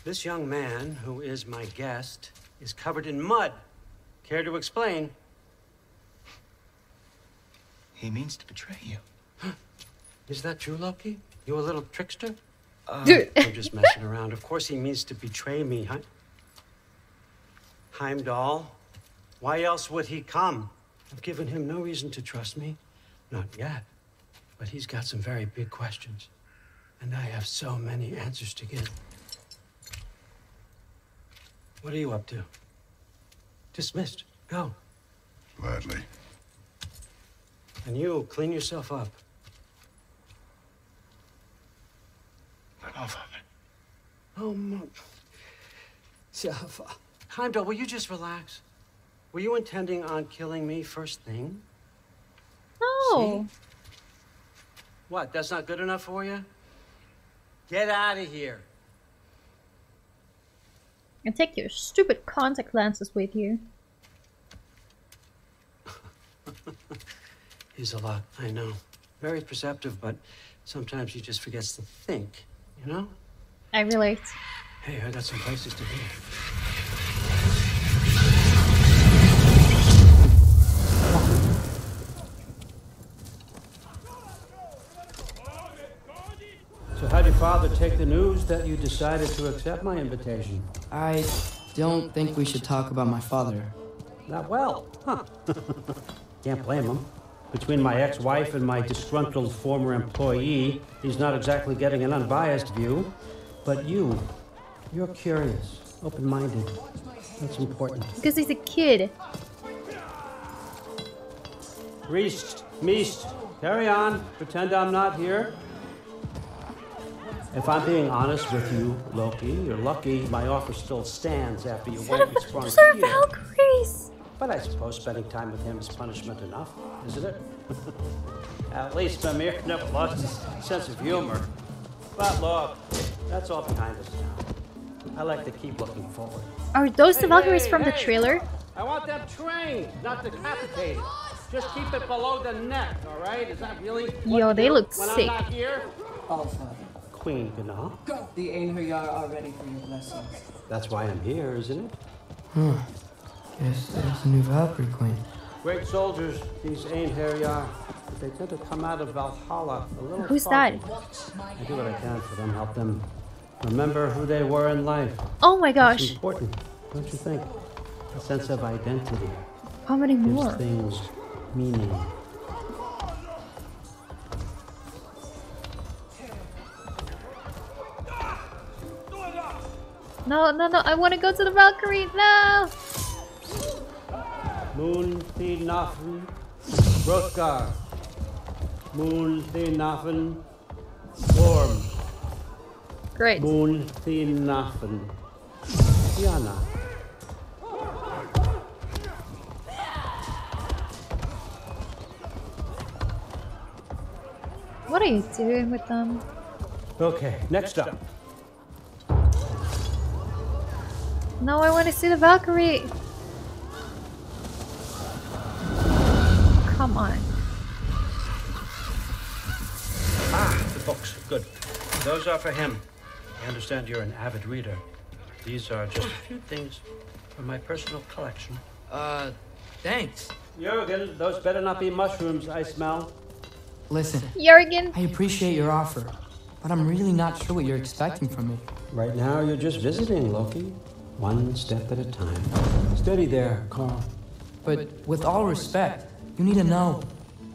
This young man, who is my guest, is covered in mud. Care to explain? He means to betray you. Is that true, Loki? You a little trickster? Dude. I'm just messing around. Of course he means to betray me, huh? Heimdall, why else would he come? I've given him no reason to trust me. Not yet. But he's got some very big questions. And I have so many answers to give. What are you up to? Dismissed. Go. Gladly. And you clean yourself up. Oh, Heimdall, will you just relax? Were you intending on killing me first thing? No. See? What? That's not good enough for you? Get out of here. And take your stupid contact lenses with you. He's a lot, I know. Very perceptive, but sometimes he just forgets to think, you know? I relate. Hey, I got some places to be. How'd your father take the news that you decided to accept my invitation? I don't think we should talk about my father. Not well, huh? Can't blame him. Between my ex-wife and my disgruntled former employee, he's not exactly getting an unbiased view. But you're curious, open-minded. That's important. Because he's a kid. Priest, meest, carry on. Pretend I'm not here. If I'm being honest with you, Loki, you're lucky my offer still stands after you went this far. Valkyries! But I suppose spending time with him is punishment enough, isn't it? At least Mimir never lost his sense of humor. But look, that's all behind us now. I like to keep looking forward. Are those the Valkyries from the trailer? I want them trained, not decapitated. Just keep it below the neck, alright? Is that really? Yo, they look sick. Queen Gana. The Einherjar are ready for your blessings. That's why I'm here, isn't it? Yes, there's a new Valkyrie queen. Great soldiers, these Einherjar, but they tend to come out of Valhalla a little. Who's that? I do what I can for them, help them remember who they were in life. Oh my gosh. It's important, don't you think? A sense of identity. How many more? Gives things meaning. No, no, no, I want to go to the Valkyrie, no! Moon-thi-nafen, Brothgar. Moon-thi-nafen, Worm. Great. Moon-thi-nafen, Yana. What are you doing with them? Okay, next up. No, I want to see the Valkyrie! Come on. Ah, the books. Good. Those are for him. I understand you're an avid reader. These are just a few things from my personal collection. Thanks. Jürgen, those better not be mushrooms I smell. Listen, Jürgen. I appreciate your offer, but I'm really not sure what you're expecting from me. Right now, you're just visiting, Loki. One step at a time. Steady there, Carl. But with all respect, you need to know.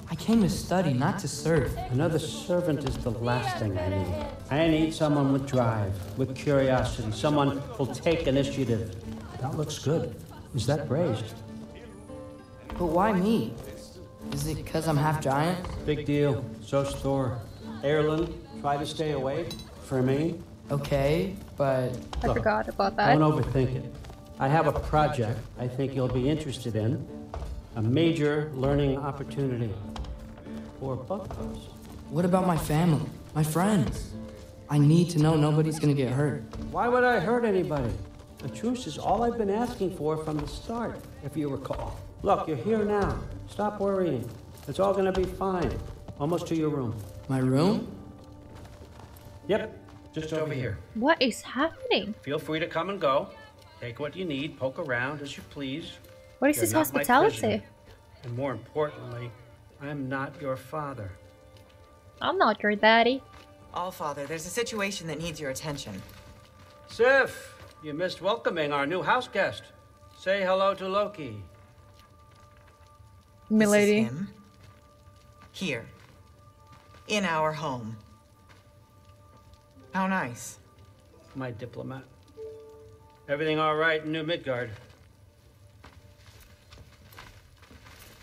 I came to study, not to serve. Another servant is the last thing I need. I need someone with drive, with curiosity, someone who'll take initiative. That looks good. Is that braised? But why me? Is it because I'm half giant? Big deal. So's Thor. Erlen, try to stay away. For me. Okay, but... I forgot about that. Don't overthink it. I have a project I think you'll be interested in. A major learning opportunity. For both of us. What about my family? My friends? I need to know nobody's gonna get hurt. Why would I hurt anybody? A truce is all I've been asking for from the start, if you recall. Look, you're here now. Stop worrying. It's all gonna be fine. Almost to your room. My room? Yep. Just over here. What is happening? Feel free to come and go. Take what you need, poke around as you please. What is this hospitality? And more importantly, I'm not your father. I'm not your daddy. Allfather, there's a situation that needs your attention. Sif, you missed welcoming our new house guest. Say hello to Loki. Milady. This is him. Here. In our home. How nice. My diplomat. Everything all right in New Midgard?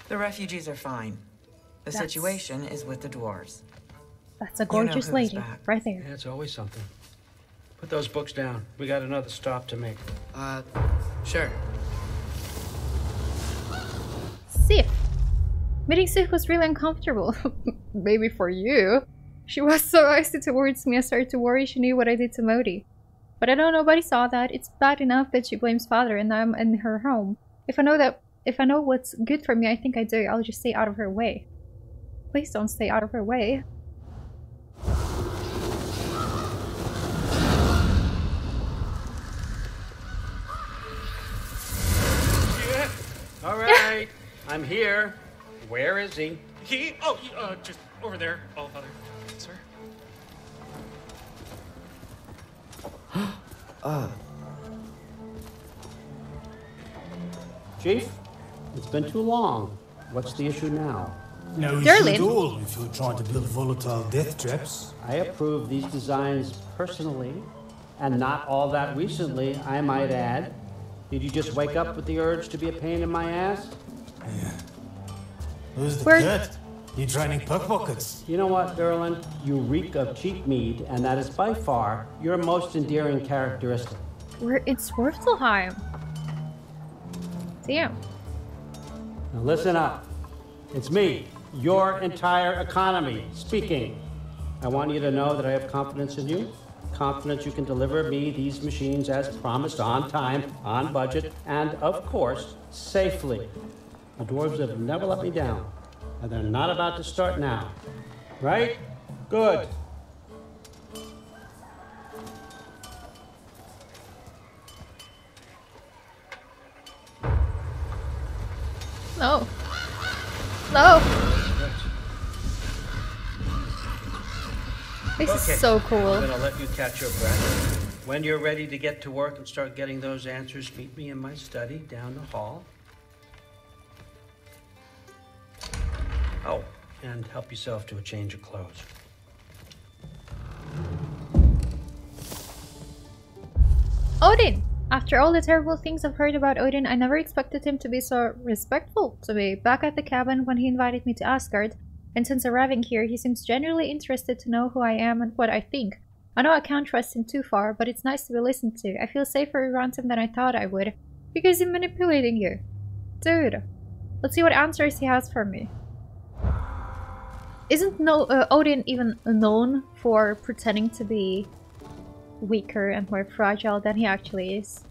The refugees are fine. The situation is with the dwarves. That's a gorgeous lady right there. Yeah, it's always something. Put those books down. We got another stop to make. Sure. Sif. Meeting Sif was really uncomfortable. Maybe for you. She was so icy towards me, I started to worry she knew what I did to Modi. But I know nobody saw that. It's bad enough that she blames father and I'm in her home. If I know what's good for me, I think I do. I'll just stay out of her way. Please don't stay out of her way. Yeah. Alright, I'm here. Where is he? Just over there, Allfather. Chief, it's been too long. What's the issue now? No issue at all if you're trying to build volatile death traps. I approve these designs personally, and not all that recently, I might add. Did you just wake up with the urge to be a pain in my ass? Yeah. Who's the cat? You're draining pockets. You know what, Derlin? You reek of cheap mead, and that is by far your most endearing characteristic. We're in Swarthelheim. Damn. Now listen up. It's me, your entire economy, speaking. I want you to know that I have confidence in you. Confidence you can deliver me these machines as promised, on time, on budget, and of course, safely. The dwarves have never let me down. And they're not about to start now. Right? Good. No. No! This is so cool. I'm gonna let you catch your breath. When you're ready to get to work and start getting those answers, meet me in my study down the hall. Oh, and help yourself to a change of clothes. Odin! After all the terrible things I've heard about Odin, I never expected him to be so respectful to me. Back at the cabin when he invited me to Asgard, and since arriving here, he seems genuinely interested to know who I am and what I think. I know I can't trust him too far, but it's nice to be listened to. I feel safer around him than I thought I would, because he's manipulating you. Dude, let's see what answers he has for me. Isn't Odin even known for pretending to be weaker and more fragile than he actually is?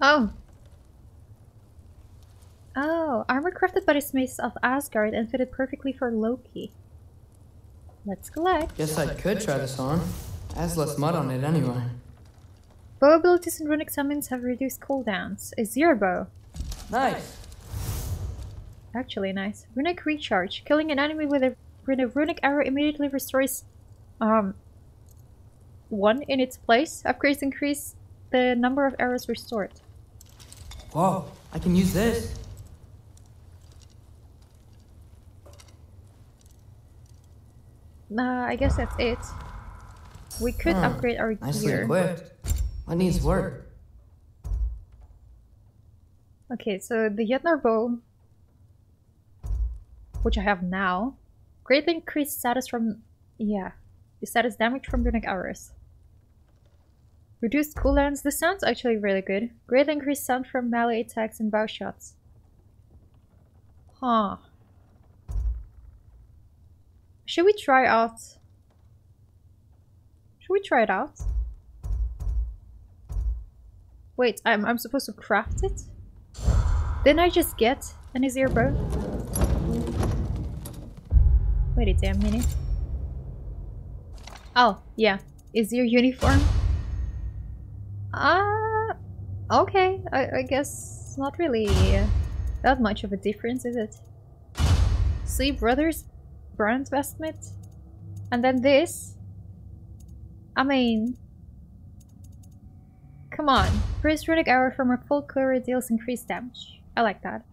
Oh. Oh, armor crafted by the smiths of Asgard and fitted perfectly for Loki. Let's collect. Guess I could try this arm. Has less mud on it anyway. Bow abilities and runic summons have reduced cooldowns. A zero bow. Nice! Actually nice. Runic recharge. Killing an enemy with a runic arrow immediately restores one in its place. Upgrades increase the number of arrows restored. Whoa, I can use this. I guess that's it. We could upgrade our gear. Nicely equipped. What needs work? Okay, so the Jötnar bow, which I have now, greatly increased status from, the status damage from runic arrows. Reduced cooldowns, this sounds actually really good. Greatly increased sound from melee attacks and bow shots. Huh. Should we try it out? Wait, I'm supposed to craft it? Didn't I just get an easier bow? Wait a damn minute. Oh, yeah. Is your uniform? Okay. I guess not really that much of a difference, is it? See, brothers, brand vestment. And then this. I mean, come on. Priest runic arrow from a full courier deals increased damage. I like that.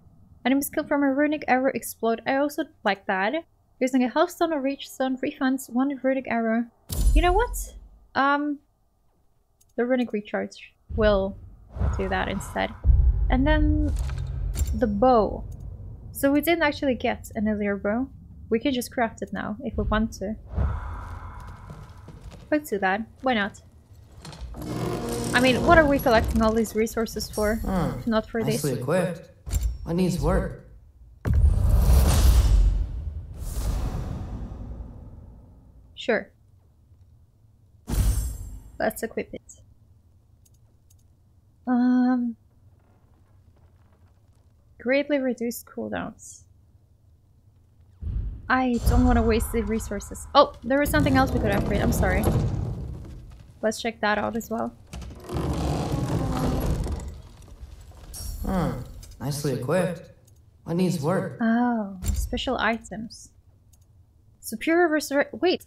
Enemy skill from a runic arrow explode. I also like that. Using a half stone or reach stone refunds one runic arrow. You know what? The runic recharge will do that instead. And then the bow. So we didn't actually get an earlier bow. We can just craft it now if we want to. Let's do that. Why not? I mean, what are we collecting all these resources for? If not for this. Nicely equipped. What needs work? Sure. Let's equip it. Greatly reduced cooldowns. I don't want to waste the resources. Oh, there was something else we could upgrade. I'm sorry. Let's check that out as well. Nicely equipped. What needs work? Oh, special items. Superior resurrection. Wait.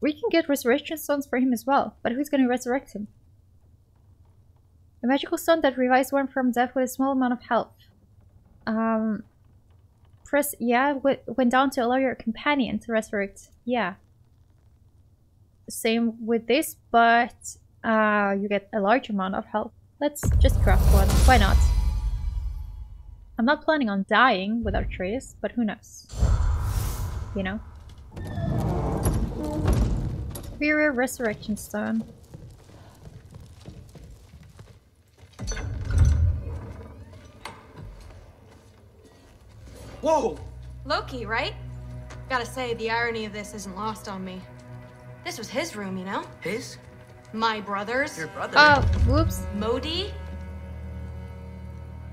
We can get resurrection stones for him as well, but who's going to resurrect him? A magical stone that revives one from death with a small amount of health. Press when down to allow your companion to resurrect. Yeah. Same with this, but you get a large amount of health. Let's just craft one. Why not? I'm not planning on dying with Atreus, but who knows? You know? Superior resurrection stone. Whoa! Loki, right? Gotta say, the irony of this isn't lost on me. This was his room, you know? His? My brother's. Your brother? Oh, whoops. Modi?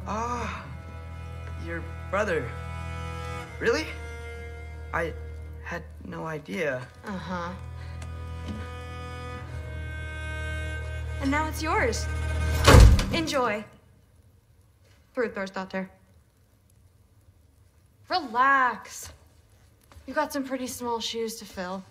Ah, your brother. Really? I had no idea. Uh-huh. and now it's yours. Enjoy. Thor's daughter. Relax. You got some pretty small shoes to fill.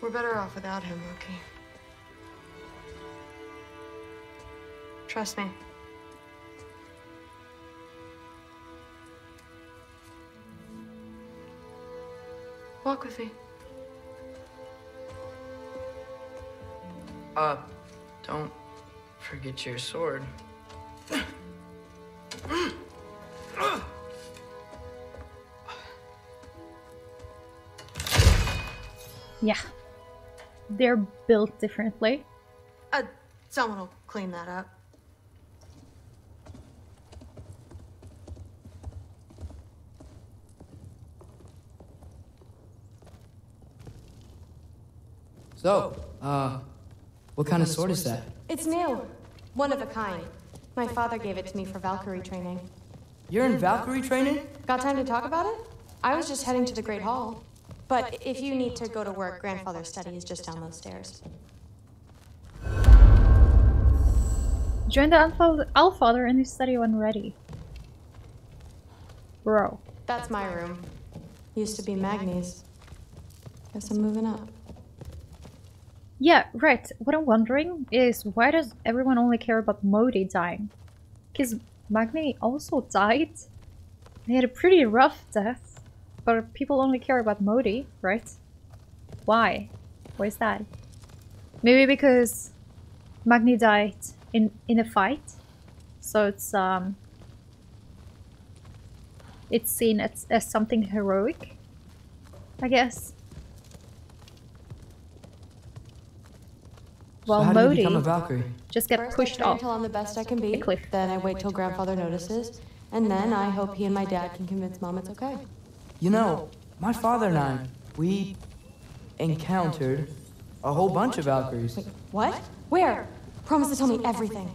We're better off without him, Loki. Trust me. Walk with me. Don't forget your sword. Yeah. They're built differently. Someone will clean that up. So, what kind of sword is that? It's new. One of a kind. My father gave it to me for Valkyrie training. You're in Valkyrie training? Got time to talk about it? I was just heading to the Great Hall. But if you need to go to work, Grandfather's study is just down those stairs. Join the Allfather and his study when ready. Bro. That's my room. Used to be Magni's. Guess I'm moving up. Yeah, right. What I'm wondering is why does everyone only care about Modi dying? Because Magni also died. He had a pretty rough death. But people only care about Modi, right? Why? Why is that? Maybe because Magni died in a fight, so it's seen as something heroic, I guess. Well, so Modi just get pushed off. Until I'm the best I can be, then I wait till Grandfather notices, and then I hope he and my dad can convince Mom it's okay. You know, my father and I, we encountered a whole bunch of Valkyries. Wait, what? Where? Promise to tell me everything.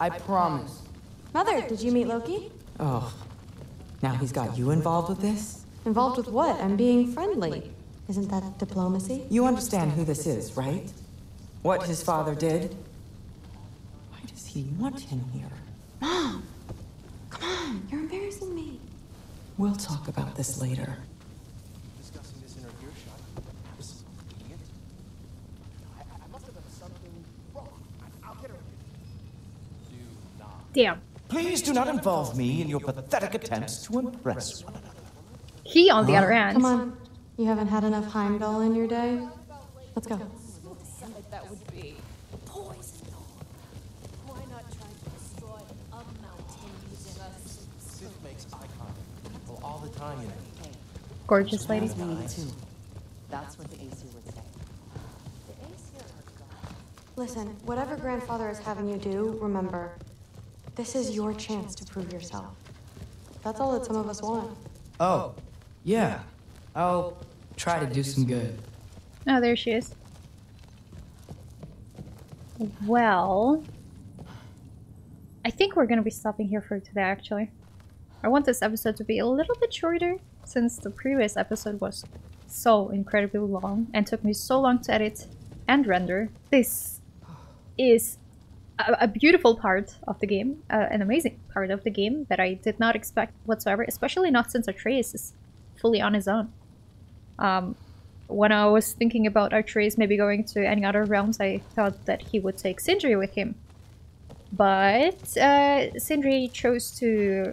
I promise. Mother, did you meet Loki? Oh, now he's got you involved with this? Involved with what? I'm being friendly. Isn't that diplomacy? You understand who this is, right? What his father did? Why does he want him here? Mom! Come on, you're embarrassing me. We'll talk about this later. Damn. Please do not involve me in your pathetic attempts to impress one another. He, on the other hand. Come on. You haven't had enough Heimdall in your day? Let's go. That would be poison. Why not try to destroy a mountain using us? Sif makes eye contact. All the time, you know. Gorgeous lady. That's what the Aesir would say. The Aesir are God. Listen, whatever Grandfather is having you do, remember, this is your chance to prove yourself. That's all that some of us want. Oh, yeah. I'll try to do some good. Oh, there she is. Well, I think we're gonna be stopping here for today, actually. I want this episode to be a little bit shorter, since the previous episode was so incredibly long and took me so long to edit and render. This is a beautiful part of the game, an amazing part of the game that I did not expect whatsoever, especially not since Atreus is fully on his own. When I was thinking about Atreus maybe going to any other realms, I thought that he would take Sindri with him. But Sindri chose to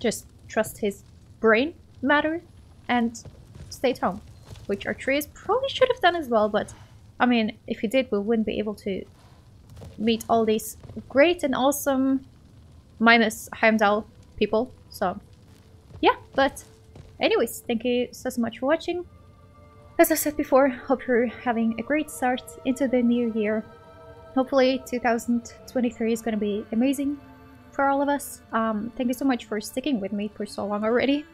just trust his brain matter and stayed home, which Atreus probably should have done as well, but I mean, if he did, we wouldn't be able to meet all these great and awesome minus Heimdall people, so yeah. But anyways, thank you so, so much for watching. As I said before, hope you're having a great start into the new year. Hopefully 2023 is going to be amazing for all of us. Thank you so much for sticking with me for so long already.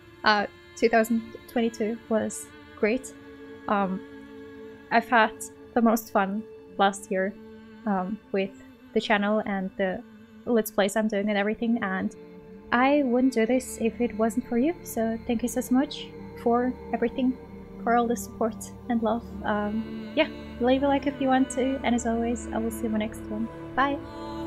2022 was great. I've had the most fun last year with the channel and the Let's Plays I'm doing and everything, and I wouldn't do this if it wasn't for you, so thank you so much for everything, for all the support and love. Yeah, leave a like if you want to, and as always, I will see you in my next one. Bye!